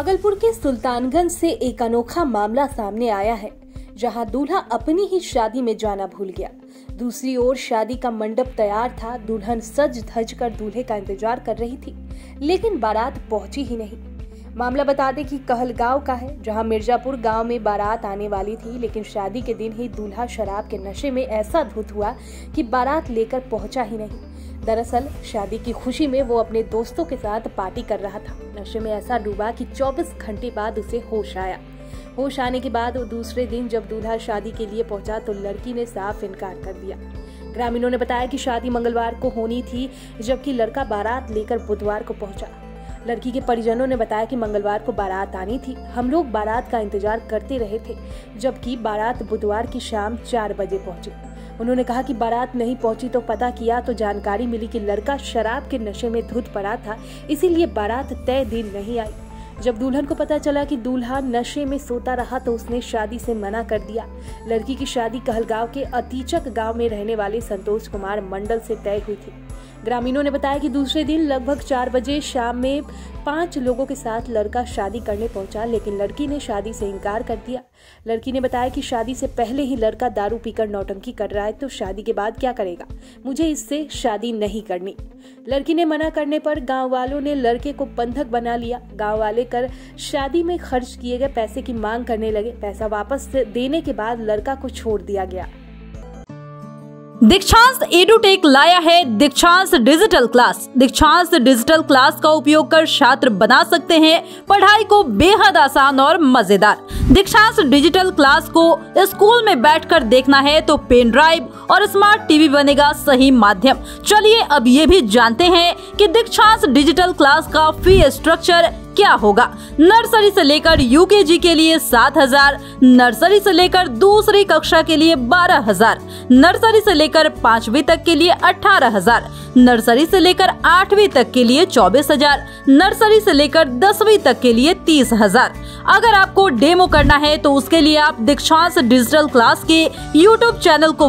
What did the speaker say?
भागलपुर के सुल्तानगंज से एक अनोखा मामला सामने आया है, जहां दूल्हा अपनी ही शादी में जाना भूल गया। दूसरी ओर शादी का मंडप तैयार था, दुल्हन सज धज कर दूल्हे का इंतजार कर रही थी, लेकिन बारात पहुंची ही नहीं। मामला बता दें कि कहलगाव का है, जहां मिर्जापुर गांव में बारात आने वाली थी, लेकिन शादी के दिन ही दूल्हा शराब के नशे में ऐसा धुत हुआ कि बारात लेकर पहुंचा ही नहीं। दरअसल शादी की खुशी में वो अपने दोस्तों के साथ पार्टी कर रहा था। नशे में ऐसा डूबा कि 24 घंटे बाद उसे होश आया। होश आने के बाद दूसरे दिन जब दूल्हा शादी के लिए पहुंचा तो लड़की ने साफ इनकार कर दिया। ग्रामीणों ने बताया कि शादी मंगलवार को होनी थी, जबकि लड़का बारात लेकर बुधवार को पहुंचा। लड़की के परिजनों ने बताया कि मंगलवार को बारात आनी थी, हम लोग बारात का इंतजार करते रहे थे, जबकि बारात बुधवार की शाम 4 बजे पहुंची। उन्होंने कहा कि बारात नहीं पहुंची तो पता किया तो जानकारी मिली कि लड़का शराब के नशे में धुत पड़ा था, इसीलिए बारात तय दिन नहीं आई। जब दुल्हन को पता चला कि दूल्हा नशे में सोता रहा तो उसने शादी से मना कर दिया। लड़की की शादी कहलगाव के अतीचक गांव में रहने वाले संतोष कुमार मंडल से तय हुई थी। ग्रामीणों ने बताया कि दूसरे दिन लगभग 4 बजे शाम में 5 लोगों के साथ लड़का शादी करने पहुंचा, लेकिन लड़की ने शादी से इनकार कर दिया। लड़की ने बताया कि शादी से पहले ही लड़का दारू पीकर नौटंकी कर रहा है, तो शादी के बाद क्या करेगा, मुझे इससे शादी नहीं करनी। लड़की ने मना करने पर गाँव वालों ने लड़के को बंधक बना लिया। गाँव वाले कर शादी में खर्च किए गए पैसे की मांग करने लगे। पैसा वापस देने के बाद लड़का को छोड़ दिया गया। दिक्षांश एडुटेक लाया है Dikshansh digital class. Dikshansh digital class का उपयोग कर छात्र बना सकते हैं पढ़ाई को बेहद आसान और मजेदार। दिक्षांश डिजिटल क्लास को स्कूल में बैठकर देखना है तो पेन ड्राइव और स्मार्ट टीवी बनेगा सही माध्यम। चलिए अब ये भी जानते हैं कि दिक्षांश डिजिटल क्लास का फी स्ट्रक्चर क्या होगा। नर्सरी से लेकर यूकेजी के लिए 7,000, नर्सरी से लेकर दूसरी कक्षा के लिए 12,000, नर्सरी से लेकर 5वीं तक के लिए 18,000, नर्सरी से लेकर 8वीं तक के लिए 24,000, नर्सरी से लेकर 10वीं तक के लिए 30,000। अगर आपको डेमो करना है तो उसके लिए आप दिक्षांश डिजिटल क्लास के यूट्यूब चैनल को